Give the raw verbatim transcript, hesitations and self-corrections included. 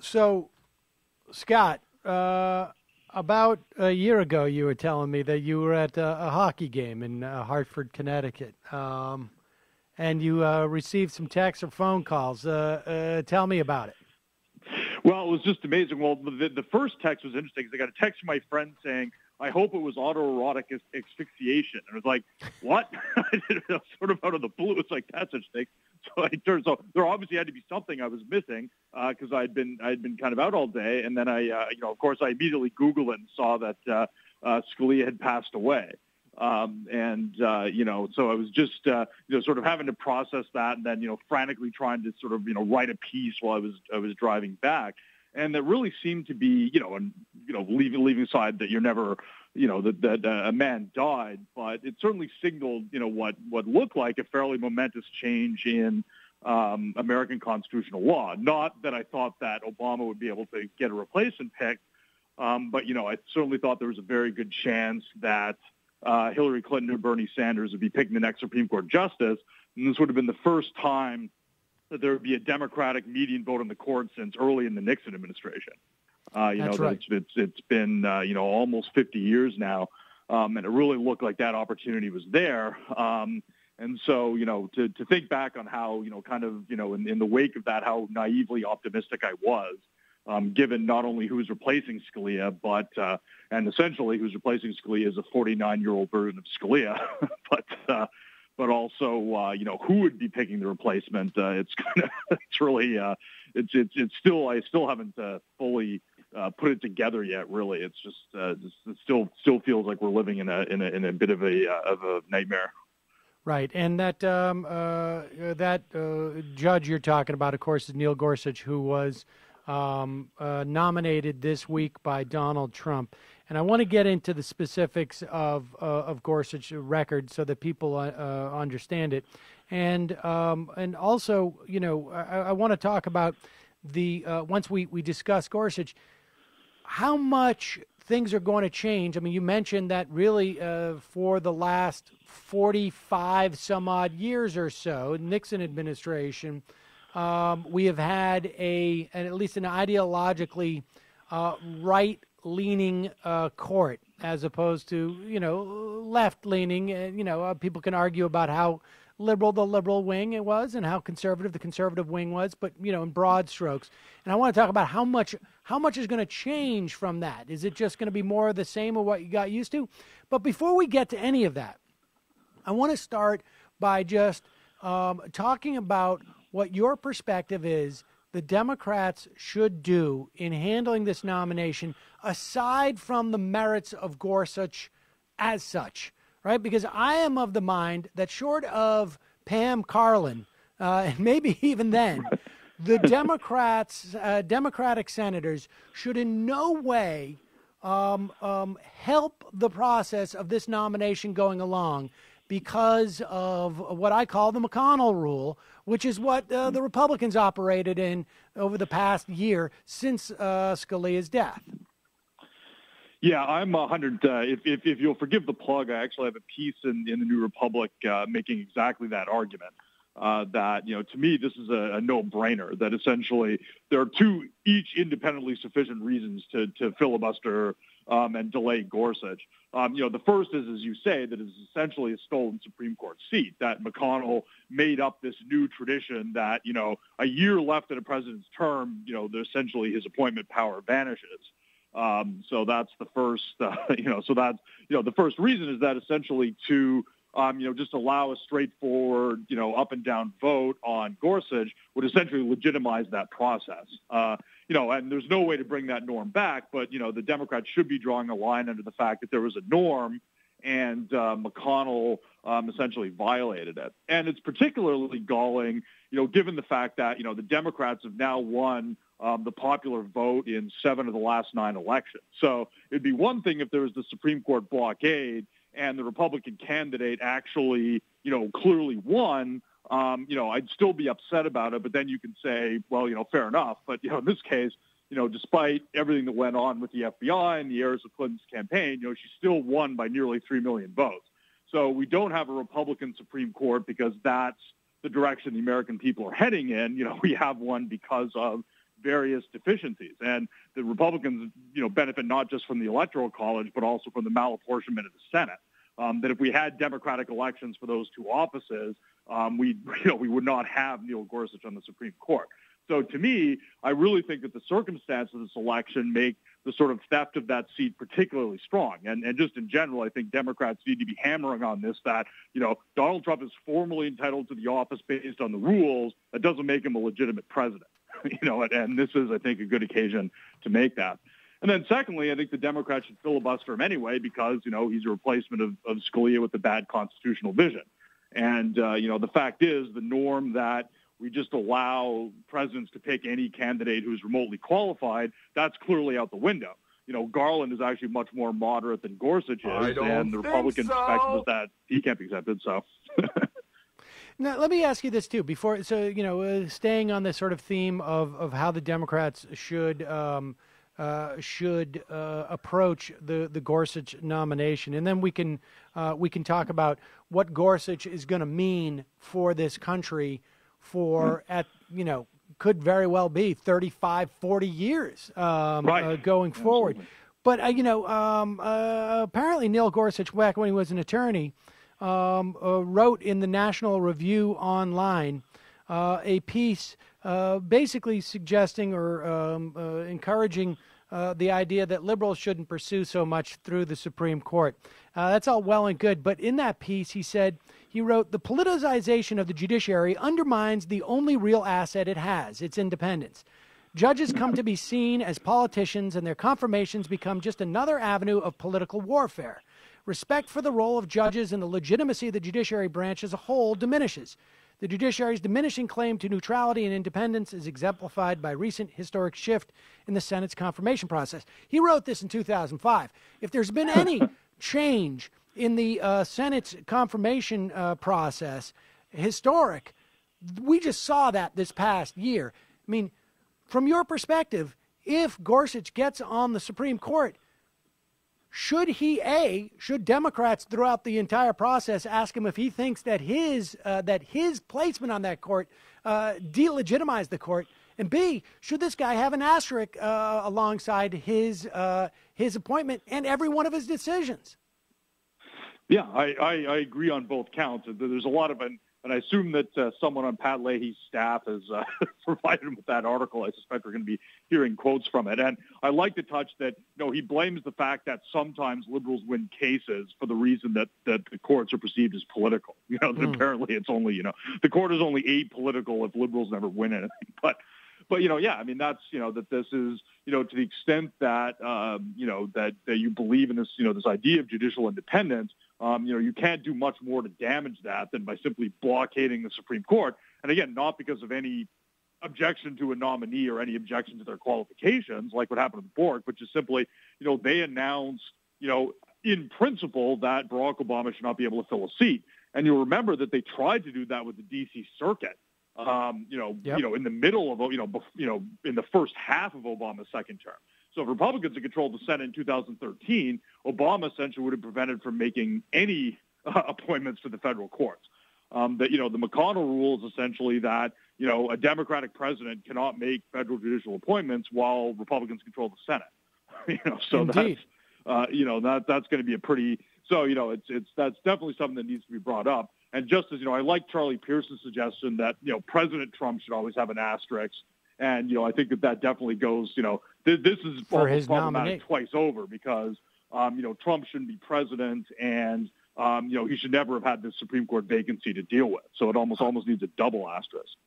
So, Scott, uh, about a year ago, you were telling me that you were at a, a hockey game in uh, Hartford, Connecticut, um, and you uh, received some texts or phone calls. Uh, uh, tell me about it. Well, it was just amazing. Well, the, the first text was interesting because I got a text from my friend saying, I hope it was autoerotic asphyxiation. And I was like, what? I didn't know, sort of out of the blue. It's like, that's such a thing. So it turns out there obviously had to be something I was missing because uh, I'd been I'd been kind of out all day. And then I, uh, you know, of course, I immediately Googled it and saw that uh, uh, Scalia had passed away. Um, and, uh, you know, so I was just, uh, you know, sort of having to process that and then, you know, frantically trying to sort of, you know, write a piece while I was I was driving back. And that really seemed to be, you know, and, you know, leaving, leaving aside that you're never, you know, that, that uh, a man died, but it certainly signaled, you know, what, what looked like a fairly momentous change in um, American constitutional law. Not that I thought that Obama would be able to get a replacement picked, um, but, you know, I certainly thought there was a very good chance that uh, Hillary Clinton or Bernie Sanders would be picking the next Supreme Court justice, and this would have been the first time that there would be a Democratic median vote in the court since early in the Nixon administration. Uh, you That's know, right. it's, it's, it's been, uh, you know, almost fifty years now, um, and it really looked like that opportunity was there. Um, and so, you know, to, to think back on how, you know, kind of, you know, in, in the wake of that, how naively optimistic I was, um, given not only who was replacing Scalia, but, uh, and essentially who's replacing Scalia is a forty-nine-year-old version of Scalia, but, uh, but also, uh, you know, who would be picking the replacement? Uh, it's kind of, it's really, uh, it's, it's, it's still, I still haven't uh, fully uh, put it together yet. Really, it's just, uh, just, it still, still feels like we're living in a, in a, in a bit of a, uh, of a nightmare. Right, and that, um, uh, that uh, judge you're talking about, of course, is Neil Gorsuch, who was um, uh, nominated this week by Donald Trump. And I want to get into the specifics of uh, of Gorsuch's record so that people uh, understand it, and um, and also, you know, I, I want to talk about the uh, once we we discuss Gorsuch, how much things are going to change. I mean, you mentioned that really uh, for the last forty-five some odd years or so, Nixon administration, um, we have had a and at least an ideologically uh, right. leaning uh, court as opposed to, you know, left leaning. Uh, you know, uh, people can argue about how liberal the liberal wing it was and how conservative the conservative wing was, but, you know, in broad strokes. And I want to talk about how much how much is going to change from that. Is it just going to be more of the same or what you got used to? But before we get to any of that, I want to start by just um, talking about what your perspective is the Democrats should do in handling this nomination, aside from the merits of Gorsuch as such, right? Because I am of the mind that short of Pam Karlan, uh, and maybe even then, the Democrats, uh, Democratic senators should in no way um, um, help the process of this nomination going along, because of what I call the McConnell rule, which is what uh, the Republicans operated in over the past year since uh, Scalia's death. Yeah, I'm one hundred. Uh, if, if, if you'll forgive the plug, I actually have a piece in, in the New Republic uh, making exactly that argument. Uh, that, you know, to me, this is a, a no-brainer, that essentially there are two each independently sufficient reasons to, to filibuster um, and delay Gorsuch. Um, you know, the first is, as you say, that it's essentially a stolen Supreme Court seat, that McConnell made up this new tradition that, you know, a year left in a president's term, you know, essentially his appointment power vanishes. Um, so that's the first, uh, you know, so that's, you know, the first reason is that essentially to, um, you know, just allow a straightforward, you know, up and down vote on Gorsuch would essentially legitimize that process. Uh, You know, and there's no way to bring that norm back, but, you know, the Democrats should be drawing a line under the fact that there was a norm and uh, McConnell um, essentially violated it. And it's particularly galling, you know, given the fact that, you know, the Democrats have now won um, the popular vote in seven of the last nine elections. So it'd be one thing if there was the Supreme Court blockade and the Republican candidate actually, you know, clearly won. Um, you know, I'd still be upset about it, but then you can say, well, you know, fair enough. But, you know, in this case, you know, despite everything that went on with the F B I and the errors of Clinton's campaign, you know, she still won by nearly three million votes. So we don't have a Republican Supreme Court because that's the direction the American people are heading in. You know, we have one because of various deficiencies. And the Republicans, you know, benefit not just from the Electoral College, but also from the malapportionment of the Senate. Um, that if we had Democratic elections for those two offices, um, we, you know, we would not have Neil Gorsuch on the Supreme Court. So to me, I really think that the circumstances of this election make the sort of theft of that seat particularly strong. And, and just in general, I think Democrats need to be hammering on this, that, you know, Donald Trump is formally entitled to the office based on the rules. That doesn't make him a legitimate president, you know, and, and this is, I think, a good occasion to make that. And then secondly, I think the Democrats should filibuster him anyway because, you know, he's a replacement of, of Scalia with a bad constitutional vision. And, uh, you know, the fact is the norm that we just allow presidents to pick any candidate who's remotely qualified, that's clearly out the window. You know, Garland is actually much more moderate than Gorsuch is, and the Republican so. perspective is that he can't be accepted, so... Now, let me ask you this, too, before, so, you know, uh, staying on this sort of theme of, of how the Democrats should um, uh, should uh, approach the, the Gorsuch nomination, and then we can, uh, we can talk about what Gorsuch is going to mean for this country for, at, you know, could very well be thirty-five, forty years um, right. uh, going forward. Absolutely. But, uh, you know, um, uh, apparently Neil Gorsuch, back when he was an attorney, Um, uh, wrote in the National Review Online uh, a piece uh, basically suggesting or um, uh, encouraging uh, the idea that liberals shouldn't pursue so much through the Supreme Court. Uh, that's all well and good, but in that piece he said, he wrote, "The politicization of the judiciary undermines the only real asset it has, its independence. Judges come to be seen as politicians and their confirmations become just another avenue of political warfare. Respect for the role of judges and the legitimacy of the judiciary branch as a whole diminishes. The judiciary's diminishing claim to neutrality and independence is exemplified by recent historic shift in the Senate's confirmation process." He wrote this in two thousand five. If there's been any change in the uh, Senate's confirmation uh, process, historic, we just saw that this past year. I mean, from your perspective, if Gorsuch gets on the Supreme Court, should he, A, should Democrats throughout the entire process ask him if he thinks that his uh, that his placement on that court uh, delegitimized the court? And B, should this guy have an asterisk uh, alongside his uh, his appointment and every one of his decisions? Yeah, I, I, I agree on both counts. There's a lot of an, and I assume that uh, someone on Pat Leahy's staff has uh, provided him with that article. I suspect we're going to be hearing quotes from it. And I like the touch that, you know, he blames the fact that sometimes liberals win cases for the reason that, that the courts are perceived as political. You know, that mm. apparently it's only, you know, the court is only apolitical if liberals never win anything. But, but you know, yeah, I mean, that's, you know, that this is, you know, to the extent that, um, you know, that, that you believe in this, you know, this idea of judicial independence, Um, you know, you can't do much more to damage that than by simply blockading the Supreme Court. And again, not because of any objection to a nominee or any objection to their qualifications, like what happened with Bork, but just simply, you know, they announced, you know, in principle that Barack Obama should not be able to fill a seat. And you'll remember that they tried to do that with the D C Circuit, um, you know, yep. you know, in the middle of, you know, bef- you know, in the first half of Obama's second term. So if Republicans had controlled the Senate in two thousand thirteen, Obama essentially would have prevented from making any uh, appointments to the federal courts. Um, that, you know, the McConnell rule is essentially that, you know, a Democratic president cannot make federal judicial appointments while Republicans control the Senate. You know, so Indeed. that's, uh, you know, that that's going to be a pretty, so, you know, it's, it's, that's definitely something that needs to be brought up. And just as, you know, I like Charlie Pierce's suggestion that, you know, President Trump should always have an asterisk. And, you know, I think that that definitely goes, you know, th- this is for his problematic nominee twice over because, um, you know, Trump shouldn't be president and, um, you know, he should never have had this Supreme Court vacancy to deal with. So it almost almost needs a double asterisk.